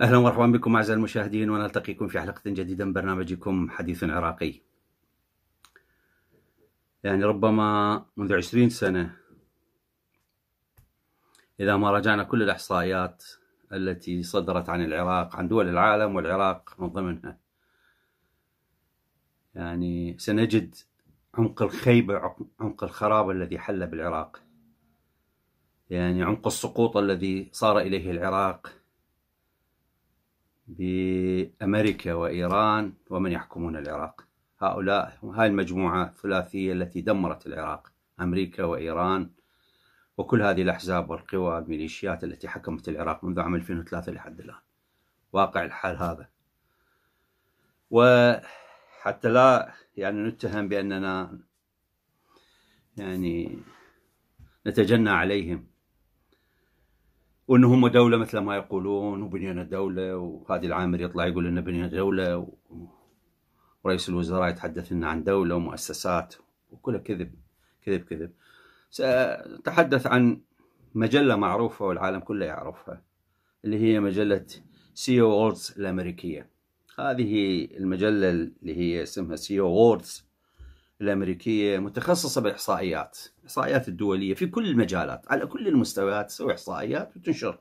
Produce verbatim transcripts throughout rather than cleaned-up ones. أهلا ومرحبا بكم أعزائي المشاهدين، ونلتقيكم في حلقة جديدة من برنامجكم حديث عراقي. يعني ربما منذ عشرين سنة إذا ما راجعنا كل الإحصائيات التي صدرت عن العراق، عن دول العالم والعراق من ضمنها، يعني سنجد عمق الخيبة، عمق الخراب الذي حل بالعراق، يعني عمق السقوط الذي صار إليه العراق بأمريكا وإيران ومن يحكمون العراق. هؤلاء هاي المجموعة الثلاثية التي دمرت العراق، أمريكا وإيران وكل هذه الأحزاب والقوى الميليشيات التي حكمت العراق منذ عام ألفين وثلاثة لحد الآن. واقع الحال هذا، وحتى لا يعني نتهم بأننا يعني نتجنى عليهم وأنهم دولة مثل ما يقولون وبنينا دولة، وهذه العامر يطلع يقول لنا بنينا دولة، ورئيس الوزراء يتحدث لنا عن دولة ومؤسسات، وكلها كذب كذب كذب. سأتحدث عن مجلة معروفة والعالم كله يعرفها، اللي هي مجلة سي او ووردز الأمريكية. هذه المجلة اللي هي اسمها سي او ووردز الأمريكية متخصصة بالإحصائيات، الإحصائيات الدولية في كل المجالات، على كل المستويات تسوي إحصائيات وتنشر.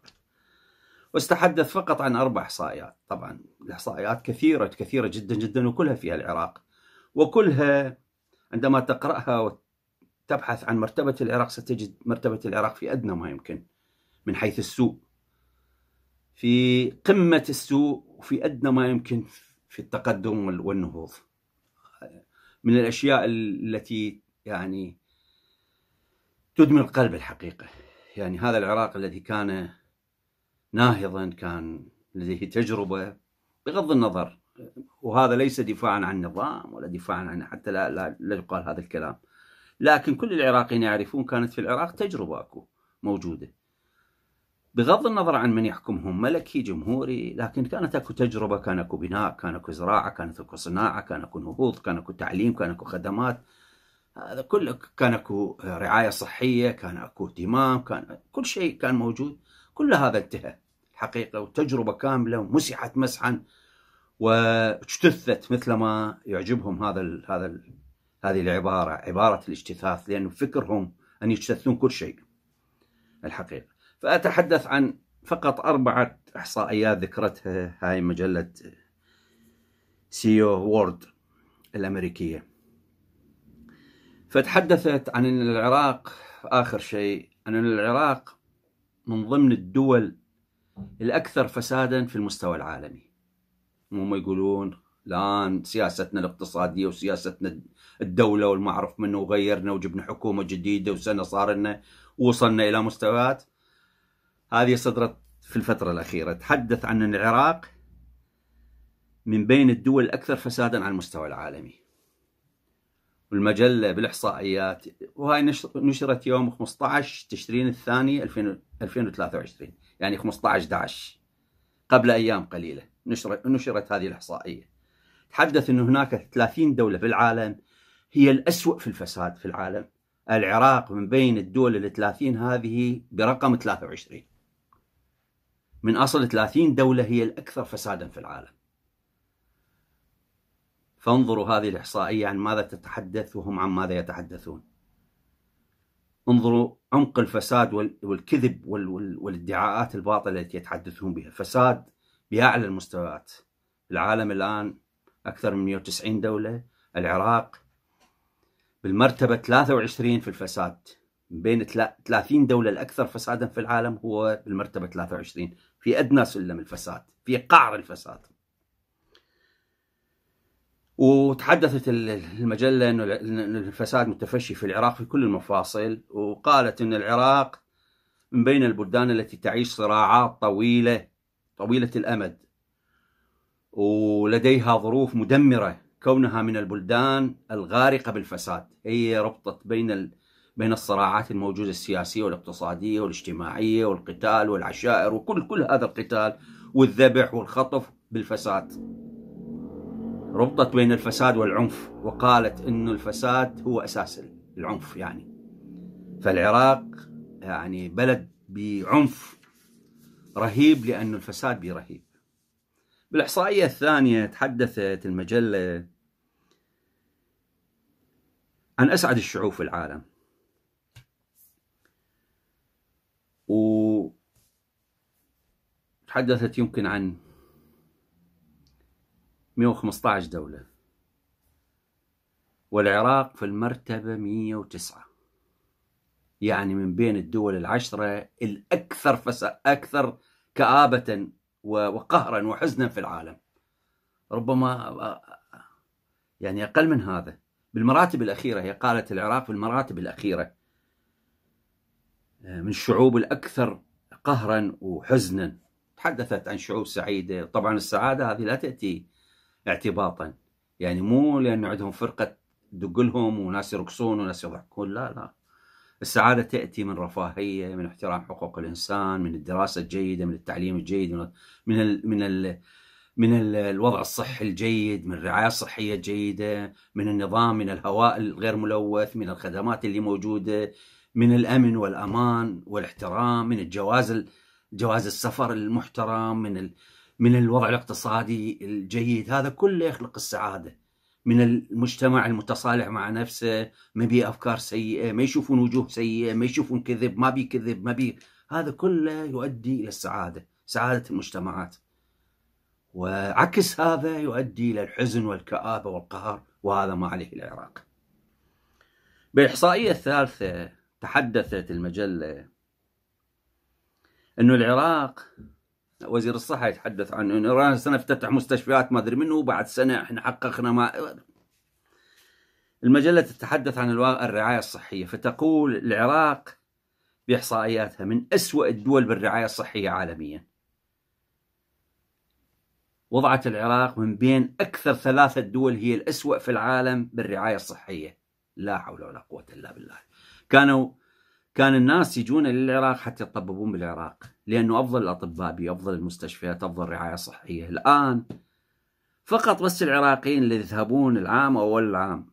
واستحدث فقط عن أربع إحصائيات. طبعا الإحصائيات كثيرة كثيرة جدا جدا، وكلها فيها العراق، وكلها عندما تقرأها وتبحث عن مرتبة العراق ستجد مرتبة العراق في أدنى ما يمكن من حيث السوء، في قمة السوء، وفي أدنى ما يمكن في التقدم والنهوض. من الأشياء التي يعني تدمي القلب الحقيقة. يعني هذا العراق الذي كان ناهضا، كان لديه تجربة، بغض النظر، وهذا ليس دفاعا عن النظام ولا دفاعا عن، حتى لا لا, لا يقال هذا الكلام، لكن كل العراقيين يعرفون كانت في العراق تجربة أكو موجودة، بغض النظر عن من يحكمهم، ملكي جمهوري، لكن كانت اكو تجربه، كان اكو بناء، كان اكو زراعه، كانت اكو صناعه، كان اكو نهوض، كان اكو تعليم، كان اكو خدمات، هذا كله كان اكو رعايه صحيه، كان اكو اهتمام، كان كل شيء كان موجود. كل هذا انتهى الحقيقه، وتجربه كامله ومسحت مسحا واجتثت، مثل ما يعجبهم هذا ال هذا ال هذه العباره، عباره الاجتثاث، لانه فكرهم ان يجتثون كل شيء الحقيقه. فأتحدث عن فقط أربعة إحصائيات ذكرتها هاي مجلة سيو وورد الأمريكية. فتحدثت عن أن العراق، آخر شيء، أن العراق من ضمن الدول الأكثر فسادا في المستوى العالمي. هم يقولون الآن سياستنا الاقتصادية وسياستنا الدولة والمعرف منه، وغيرنا وجبنا حكومة جديدة وسنة صار لنا ووصلنا إلى مستويات. هذه صدرت في الفترة الأخيرة. تحدث عن العراق من بين الدول الأكثر فساداً على المستوى العالمي. والمجلة بالإحصائيات، وهي نشرت يوم خمسة عشر تشرين الثاني ألفين وثلاثة وعشرين، يعني خمسة عشر أحد عشر، قبل أيام قليلة نشرت, نشرت هذه الإحصائية. تحدث أن هناك ثلاثين دولة في العالم هي الأسوأ في الفساد في العالم. العراق من بين الدول الثلاثين هذه برقم ثلاثة وعشرين، من أصل ثلاثين دولة هي الأكثر فساداً في العالم. فانظروا هذه الإحصائية عن ماذا تتحدث وهم عن ماذا يتحدثون. انظروا عمق الفساد والكذب والادعاءات الباطلة التي يتحدثون بها. فساد بأعلى المستويات. العالم الآن أكثر من مئة وتسعين دولة، العراق بالمرتبة ثلاثة وعشرين في الفساد، بين ثلاثين دولة الأكثر فسادا في العالم هو بالمرتبة ثلاثة وعشرين، في أدنى سلم الفساد، في قعر الفساد. وتحدثت المجلة أن الفساد متفشي في العراق في كل المفاصل، وقالت أن العراق من بين البلدان التي تعيش صراعات طويلة طويلة الأمد، ولديها ظروف مدمرة، كونها من البلدان الغارقة بالفساد. هي ربطت بين بين الصراعات الموجودة السياسية والاقتصادية والاجتماعية والقتال والعشائر وكل كل هذا القتال والذبح والخطف بالفساد. ربطت بين الفساد والعنف وقالت إنه الفساد هو أساس العنف. يعني فالعراق يعني بلد بعنف رهيب لأن الفساد به رهيب. بالإحصائية الثانية تحدثت المجلة عن أسعد الشعوب في العالم، وتحدثت يمكن عن مئة وخمسة عشر دولة، والعراق في المرتبة مئة وتسعة، يعني من بين الدول العشرة الأكثر فساد، أكثر كآبة وقهرا وحزنا في العالم، ربما يعني أقل من هذا. بالمراتب الأخيرة، هي قالت العراق في المراتب الأخيرة من الشعوب الأكثر قهرا وحزنا. تحدثت عن شعوب سعيدة، طبعا السعادة هذه لا تأتي اعتباطا، يعني مو لأن عندهم فرقة تدق لهم وناس يرقصون وناس يضحكون، لا لا، السعادة تأتي من رفاهية، من احترام حقوق الإنسان، من الدراسة الجيدة، من التعليم الجيد، من ال من ال من ال الوضع الصحي الجيد، من الرعاية الصحية الجيدة، من النظام، من الهواء الغير ملوث، من الخدمات اللي موجودة، من الأمن والأمان والاحترام، من الجواز جواز السفر المحترم، من ال من الوضع الاقتصادي الجيد. هذا كله يخلق السعادة. من المجتمع المتصالح مع نفسه، ما بيه أفكار سيئة، ما يشوفون وجوه سيئة، ما يشوفون كذب، ما بيه كذب، ما بيه، هذا كله يؤدي إلى السعادة، سعادة المجتمعات. وعكس هذا يؤدي إلى الحزن والكآبة والقهر، وهذا ما عليه العراق. بالإحصائية الثالثة تحدثت المجلة أنه العراق، وزير الصحة يتحدث عن انه رانا سنة افتتح مستشفيات ما ادري منه، بعد سنة احنا حققنا ما. المجلة تتحدث عن الرعاية الصحية، فتقول العراق بإحصائياتها من أسوأ الدول بالرعاية الصحية عالميا. وضعت العراق من بين أكثر ثلاثة دول هي الأسوأ في العالم بالرعاية الصحية. لا حول ولا قوة إلا بالله. كانوا كان الناس يجون للعراق حتى يطببون بالعراق، لأنه أفضل الأطباء بي، أفضل المستشفيات، أفضل رعاية صحية. الآن فقط بس العراقيين اللي يذهبون العام أول العام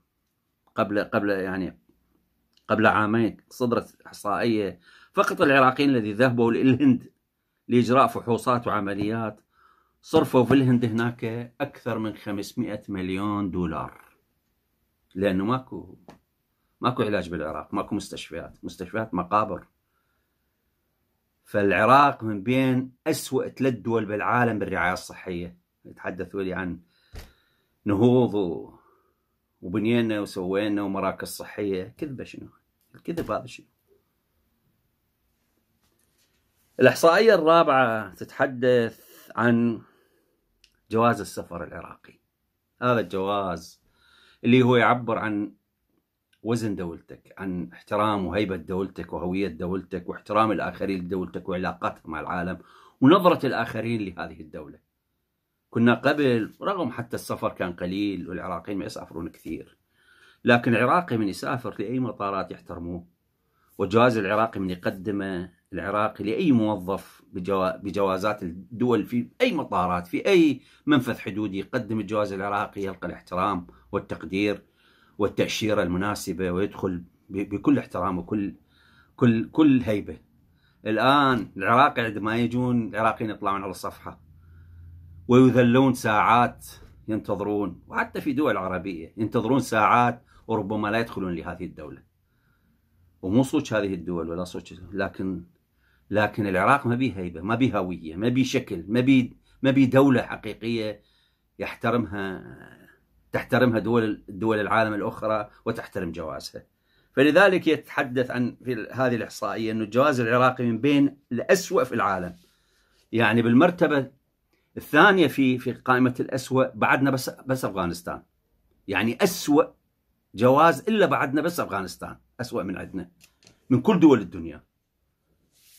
قبل قبل يعني قبل عامين صدرت إحصائية، فقط العراقيين الذي ذهبوا للهند لإجراء فحوصات وعمليات صرفوا في الهند هناك أكثر من خمسمئة مليون دولار، لأنه ماكو ماكو علاج بالعراق، ماكو مستشفيات، مستشفيات مقابر. فالعراق من بين أسوأ ثلاث دول بالعالم بالرعاية الصحية. يتحدثوا لي عن نهوض و... وبنينا وسوينا ومراكز صحية، كذبة. شنو الكذب هذا؟ شنو؟ الإحصائية الرابعة تتحدث عن جواز السفر العراقي، هذا الجواز اللي هو يعبر عن وزن دولتك، عن احترام وهيبة دولتك وهوية دولتك واحترام الآخرين لدولتك وعلاقتها مع العالم ونظرة الآخرين لهذه الدولة. كنا قبل رغم حتى السفر كان قليل والعراقيين ما يسافرون كثير، لكن العراقي من يسافر لأي مطارات يحترموه، والجواز العراقي من يقدمه العراقي لأي موظف بجوازات الدول في أي مطارات، في أي منفذ حدودي يقدم الجواز العراقي يلقى الاحترام والتقدير والتأشيرة المناسبة ويدخل بكل احترام وكل كل كل هيبة. الآن العراق عندما يجون العراقيين يطلعون على الصفحة ويذلون ساعات، ينتظرون، وحتى في دول عربية ينتظرون ساعات وربما لا يدخلون لهذه الدولة. ومو صوت هذه الدول ولا صوت، لكن لكن العراق ما بيه هيبة، ما بيه هوية، ما بيه شكل، ما بيه ما بيه دولة حقيقية يحترمها تحترمها دول دول العالم الأخرى وتحترم جوازها. فلذلك يتحدث عن في هذه الإحصائية أن الجواز العراقي من بين الأسوأ في العالم، يعني بالمرتبة الثانية في في قائمة الأسوأ، بعدنا بس بس أفغانستان. يعني أسوأ جواز إلا بعدنا بس أفغانستان، أسوأ من عندنا من كل دول الدنيا.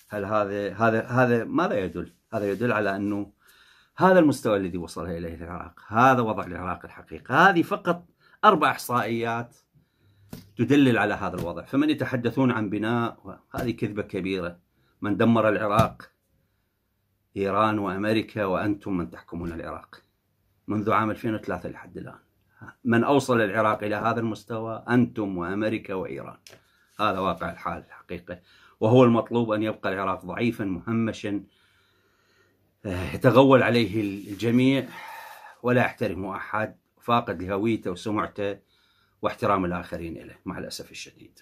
هل هذا هذا هذا ماذا يدل؟ هذا يدل على أنه هذا المستوى الذي وصل إليه العراق، هذا وضع العراق الحقيقي. هذه فقط أربع إحصائيات تدلل على هذا الوضع. فمن يتحدثون عن بناء، هذه كذبة كبيرة. من دمر العراق إيران وأمريكا، وأنتم من تحكمون العراق منذ عام ألفين وثلاثة لحد الآن. من أوصل العراق إلى هذا المستوى أنتم وأمريكا وإيران. هذا واقع الحال الحقيقة، وهو المطلوب أن يبقى العراق ضعيفا مهمشا يتغول عليه الجميع ولا يحترمه أحد، فاقد لهويته وسمعته واحترام الآخرين إليه مع الأسف الشديد.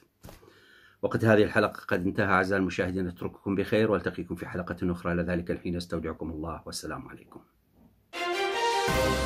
وقت هذه الحلقة قد انتهى أعزائي المشاهدين، أترككم بخير وألتقيكم في حلقة أخرى، لذلك الحين استودعكم الله والسلام عليكم.